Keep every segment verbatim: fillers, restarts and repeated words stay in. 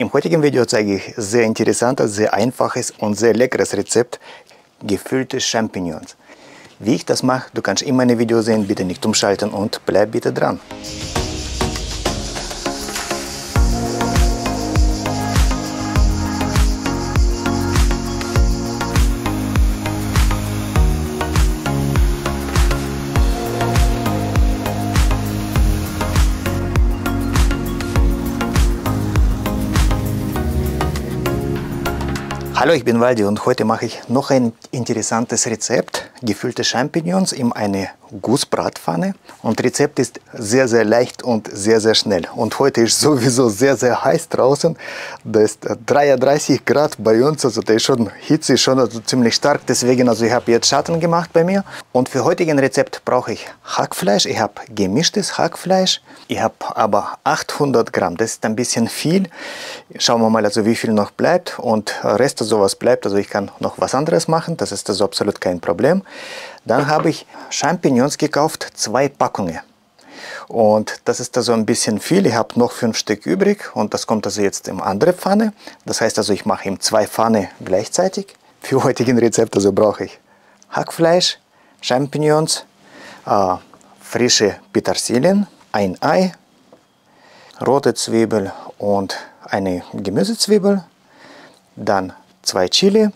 Im heutigen Video zeige ich sehr interessantes, sehr einfaches und sehr leckeres Rezept: gefüllte Champignons. Wie ich das mache, du kannst in meinem Video sehen, bitte nicht umschalten und bleib bitte dran. Hallo, ich bin Waldi und heute mache ich noch ein interessantes Rezept: gefüllte Champignons in eine Gussbratpfanne. Und das Rezept ist sehr, sehr leicht und sehr, sehr schnell. Und heute ist sowieso sehr, sehr heiß draußen. Das ist dreiunddreißig Grad bei uns, also der ist schon Hitze ist schon also ziemlich stark. Deswegen, also ich habe jetzt Schatten gemacht bei mir. Und für heutigen Rezept brauche ich Hackfleisch. Ich habe gemischtes Hackfleisch. Ich habe aber achthundert Gramm. Das ist ein bisschen viel. Schauen wir mal, also wie viel noch bleibt und Rest. Sowas bleibt, also ich kann noch was anderes machen, das ist also absolut kein Problem. Dann habe ich Champignons gekauft, zwei Packungen. Und das ist also ein bisschen viel, ich habe noch fünf Stück übrig und das kommt also jetzt in andere Pfanne. Das heißt also, ich mache ihm zwei Pfanne gleichzeitig. Für heutigen Rezept also brauche ich Hackfleisch, Champignons, äh, frische Petersilien, ein Ei, rote Zwiebel und eine Gemüsezwiebel, dann Zwei Chili,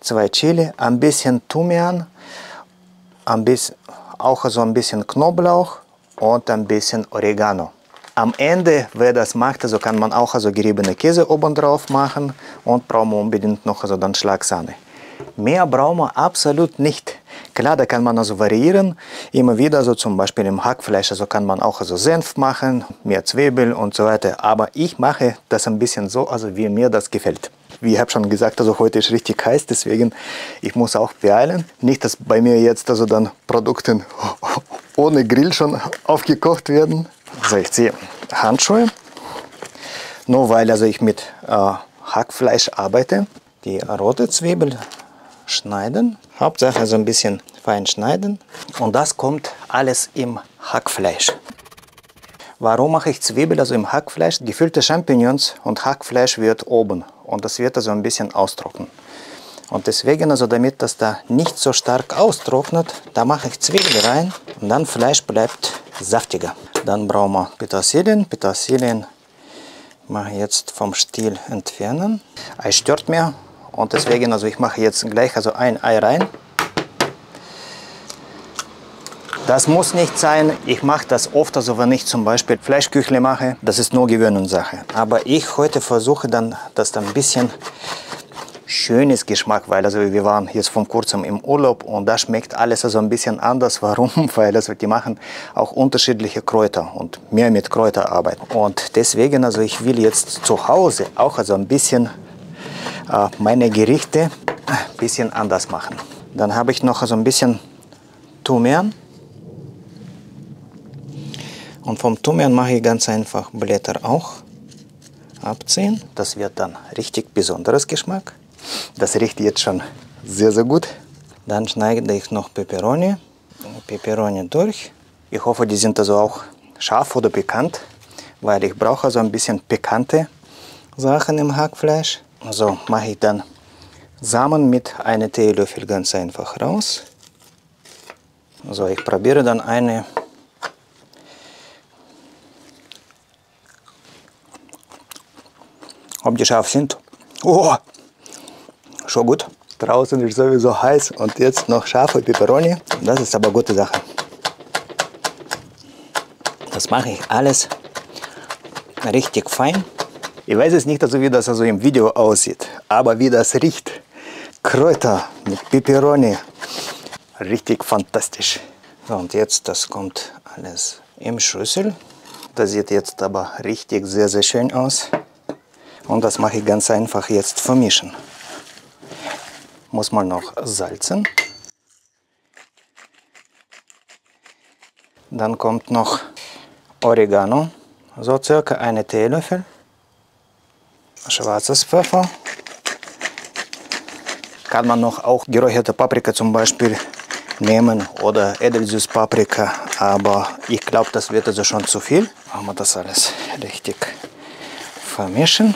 zwei Chili, ein bisschen Thymian, ein bisschen, auch so ein bisschen Knoblauch und ein bisschen Oregano. Am Ende, wer das macht, also kann man auch also geriebene Käse oben drauf machen und brauchen wir unbedingt noch also dann Schlagsahne. Mehr brauchen wir absolut nicht. Klar, da kann man also variieren, immer wieder, so zum Beispiel im Hackfleisch, also kann man auch also Senf machen, mehr Zwiebel und so weiter. Aber ich mache das ein bisschen so, also wie mir das gefällt. Wie ich habe schon gesagt, also heute ist richtig heiß, deswegen ich muss auch beeilen. Nicht, dass bei mir jetzt also dann Produkte ohne Grill schon aufgekocht werden. So, ich ziehe Handschuhe, nur weil also ich mit äh, Hackfleisch arbeite. Die rote Zwiebel schneiden, Hauptsache so ein bisschen fein schneiden. Und das kommt alles im Hackfleisch. Warum mache ich Zwiebel also im Hackfleisch? Gefüllte Champignons und Hackfleisch wird oben und das wird also ein bisschen austrocknen. Und deswegen, also damit das da nicht so stark austrocknet, da mache ich Zwiebel rein und dann Fleisch bleibt saftiger. Dann brauchen wir Petersilien. Petersilien mache ich jetzt vom Stiel entfernen. Ei stört mir. Und deswegen, also ich mache jetzt gleich also ein Ei rein. Das muss nicht sein. Ich mache das oft, also wenn ich zum Beispiel Fleischküchle mache, das ist nur Gewöhnungssache. Aber ich heute versuche dann, dass da ein bisschen schönes Geschmack, weil also wir waren jetzt vor kurzem im Urlaub und da schmeckt alles also ein bisschen anders. Warum? Weil also die machen auch unterschiedliche Kräuter und mehr mit Kräuter arbeiten. Und deswegen, also ich will jetzt zu Hause auch also ein bisschen meine Gerichte ein bisschen anders machen. Dann habe ich noch so ein bisschen Thymian. Und vom Thymian mache ich ganz einfach Blätter auch abziehen. Das wird dann richtig besonderes Geschmack. Das riecht jetzt schon sehr, sehr gut. Dann schneide ich noch Peperoni. Peperoni durch. Ich hoffe, die sind also auch scharf oder pikant, weil ich brauche so ein bisschen pikante Sachen im Hackfleisch. So, mache ich dann Samen mit einem Teelöffel ganz einfach raus. So, ich probiere dann eine. Ob die scharf sind? Oh, schon gut. Draußen ist sowieso heiß und jetzt noch scharfe Peperoni. Das ist aber gute Sache. Das mache ich alles richtig fein. Ich weiß es nicht, also wie das also im Video aussieht, aber wie das riecht. Kräuter mit Peperoni. Richtig fantastisch. So, und jetzt, das kommt alles im Schüssel. Das sieht jetzt aber richtig sehr, sehr schön aus. Und das mache ich ganz einfach jetzt vermischen. Muss man noch salzen. Dann kommt noch Oregano, so circa einen Teelöffel. Schwarzes Pfeffer, kann man noch auch geräucherte Paprika zum Beispiel nehmen oder Edelsüßpaprika, aber ich glaube, das wird also schon zu viel. Machen wir das alles richtig vermischen.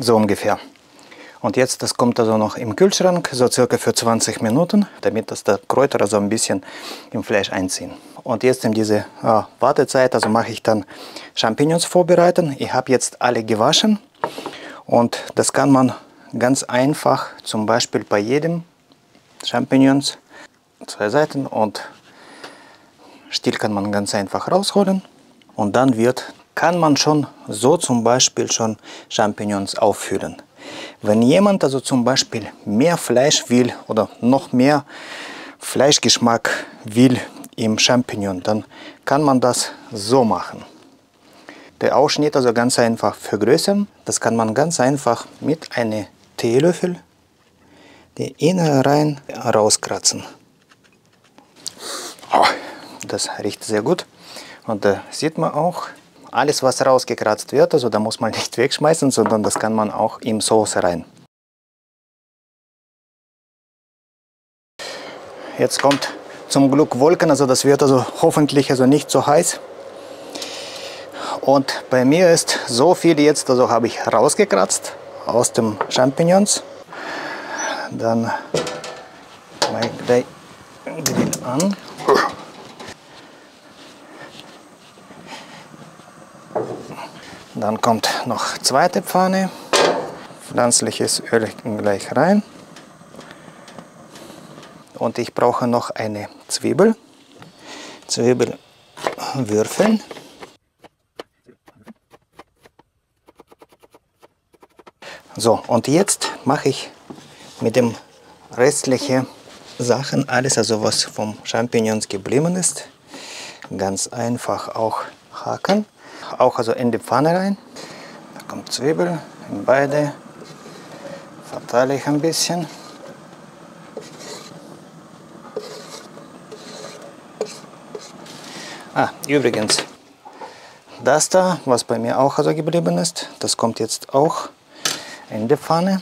so ungefähr. Und jetzt, das kommt also noch im Kühlschrank, so circa für zwanzig Minuten, damit das der Kräuter so ein bisschen im Fleisch einziehen. Und jetzt in diese äh, Wartezeit, also mache ich dann Champignons vorbereiten. Ich habe jetzt alle gewaschen und das kann man ganz einfach, zum Beispiel bei jedem Champignons, zwei Seiten und Stiel kann man ganz einfach rausholen. Und dann wird, kann man schon so zum Beispiel schon Champignons auffüllen. Wenn jemand also zum Beispiel mehr Fleisch will oder noch mehr Fleischgeschmack will im Champignon, dann kann man das so machen. Der Ausschnitt also ganz einfach vergrößern. Das kann man ganz einfach mit einem Teelöffel die Innere rein rauskratzen. Oh, das riecht sehr gut und da sieht man auch, alles was rausgekratzt wird, also da muss man nicht wegschmeißen, sondern das kann man auch in Sauce rein. Jetzt kommt zum Glück Wolken, also das wird also hoffentlich also nicht so heiß. Und bei mir ist so viel jetzt, also habe ich rausgekratzt aus dem Champignons. Dann mache ich den Grill an. Dann kommt noch zweite Pfanne, pflanzliches Öl gleich rein und ich brauche noch eine Zwiebel, Zwiebel würfeln, so und jetzt mache ich mit dem restlichen Sachen alles, also was vom Champignons geblieben ist, ganz einfach auch hacken. Auch also in die Pfanne rein, da kommt Zwiebel, in beide, verteile ich ein bisschen. Ah, übrigens, das da, was bei mir auch also geblieben ist, das kommt jetzt auch in die Pfanne.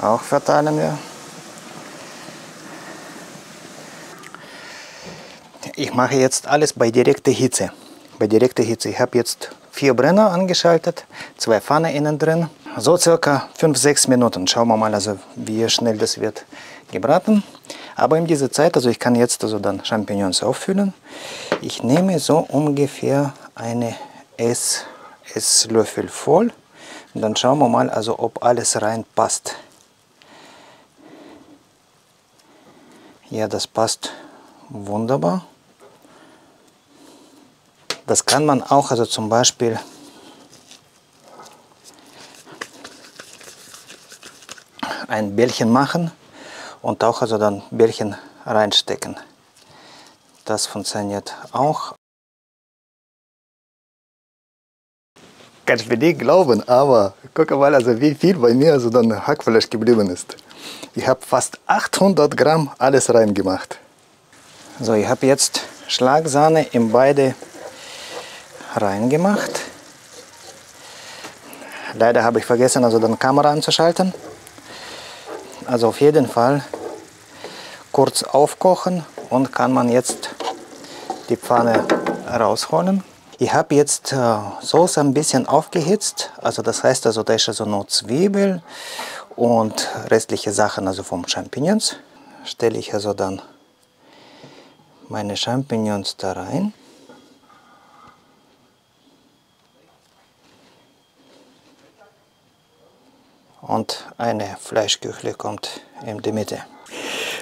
Auch verteilen wir. Ich mache jetzt alles bei direkter Hitze. Bei direkter Hitze. Ich habe jetzt vier Brenner angeschaltet, zwei Pfanne innen drin. So circa fünf bis sechs Minuten. Schauen wir mal, also wie schnell das wird gebraten. Aber in dieser Zeit, also ich kann jetzt also dann Champignons auffüllen. Ich nehme so ungefähr eine Ess Esslöffel voll. Und dann schauen wir mal, also ob alles reinpasst. Ja, das passt wunderbar. Das kann man auch, also zum Beispiel ein Bällchen machen und auch also dann Bällchen reinstecken. Das funktioniert auch. Kannst du mir nicht glauben, aber guck mal, also wie viel bei mir also dann Hackfleisch geblieben ist. Ich habe fast achthundert Gramm alles reingemacht. So, ich habe jetzt Schlagsahne in beide reingemacht. Leider habe ich vergessen, also dann Kamera anzuschalten. Also auf jeden Fall kurz aufkochen und kann man jetzt die Pfanne rausholen. Ich habe jetzt äh, Sauce ein bisschen aufgehitzt, also das heißt, also da ist also nur Zwiebel und restliche Sachen, also vom Champignons. Stelle ich also dann meine Champignons da rein. Und eine Fleischküchle kommt in die Mitte.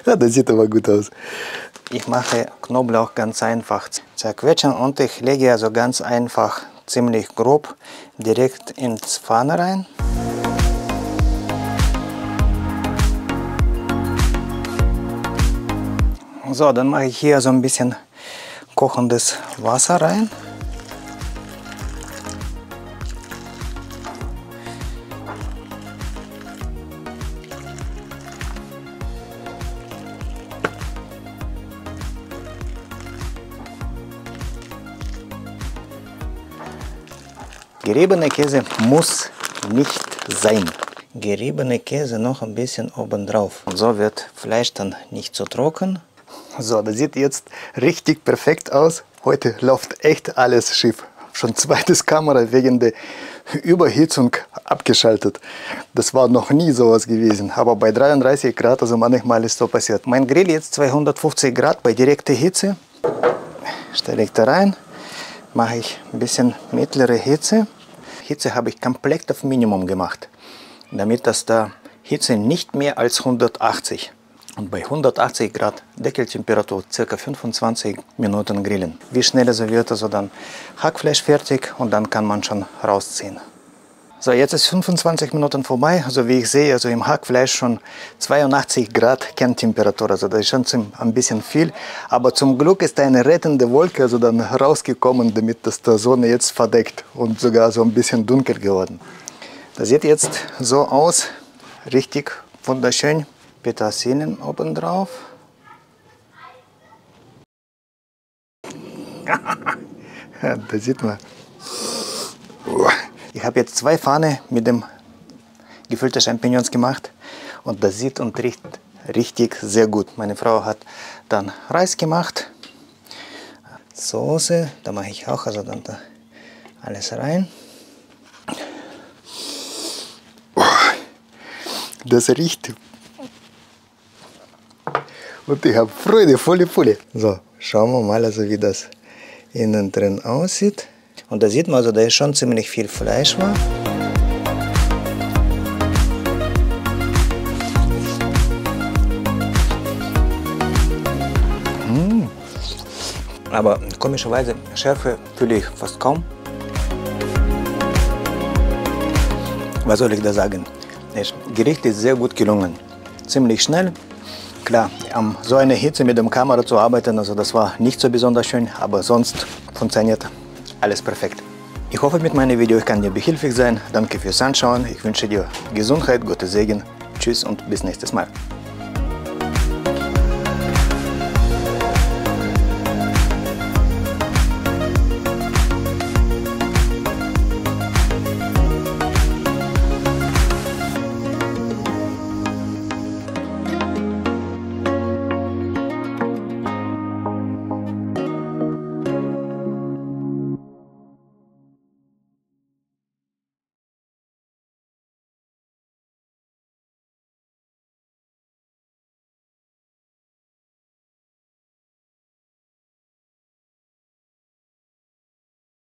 Ja, das sieht aber gut aus. Ich mache Knoblauch ganz einfach zerquetschen und ich lege also ganz einfach, ziemlich grob, direkt ins Pfanne rein. So, dann mache ich hier so ein bisschen kochendes Wasser rein. Geriebener Käse muss nicht sein. Geriebener Käse noch ein bisschen obendrauf. Und so wird Fleisch dann nicht so trocken. So, das sieht jetzt richtig perfekt aus. Heute läuft echt alles schief. schon zweites Kamera wegen der Überhitzung abgeschaltet. Das war noch nie sowas gewesen, aber bei dreiunddreißig Grad, also manchmal ist so passiert. Mein Grill jetzt zweihundertfünfzig Grad bei direkter Hitze. Stelle ich da rein, mache ich ein bisschen mittlere Hitze. Hitze habe ich komplett auf Minimum gemacht, damit das da Hitze nicht mehr als hundertachtzig. Und bei hundertachtzig Grad Deckeltemperatur ca. fünfundzwanzig Minuten grillen. Wie schnell also wird also dann Hackfleisch fertig und dann kann man schon rausziehen. So, jetzt ist fünfundzwanzig Minuten vorbei. Also wie ich sehe, also im Hackfleisch schon zweiundachtzig Grad Kerntemperatur. Also das ist schon ein bisschen viel. Aber zum Glück ist eine rettende Wolke also dann rausgekommen, damit das die Sonne jetzt verdeckt und sogar so ein bisschen dunkel geworden. Das sieht jetzt so aus. Richtig wunderschön. Petersilien obendrauf. Da sieht man. Ich habe jetzt zwei Pfanne mit dem gefüllten Champignons gemacht und das sieht und riecht richtig sehr gut. Meine Frau hat dann Reis gemacht, Soße, da mache ich auch also dann da alles rein. Das riecht und ich habe Freude, volle Pulle. So, schauen wir mal, also wie das innen drin aussieht. Und da sieht man, also da ist schon ziemlich viel Fleisch war. Mmh. Aber komischerweise Schärfe fühle ich fast kaum. Was soll ich da sagen? Das Gericht ist sehr gut gelungen. Ziemlich schnell. Klar, um so eine Hitze mit der Kamera zu arbeiten, also das war nicht so besonders schön, aber sonst funktioniert alles perfekt. Ich hoffe, mit meinem Video ich kann dir behilflich sein. Danke fürs Anschauen. Ich wünsche dir Gesundheit, Gottes Segen. Tschüss und bis nächstes Mal.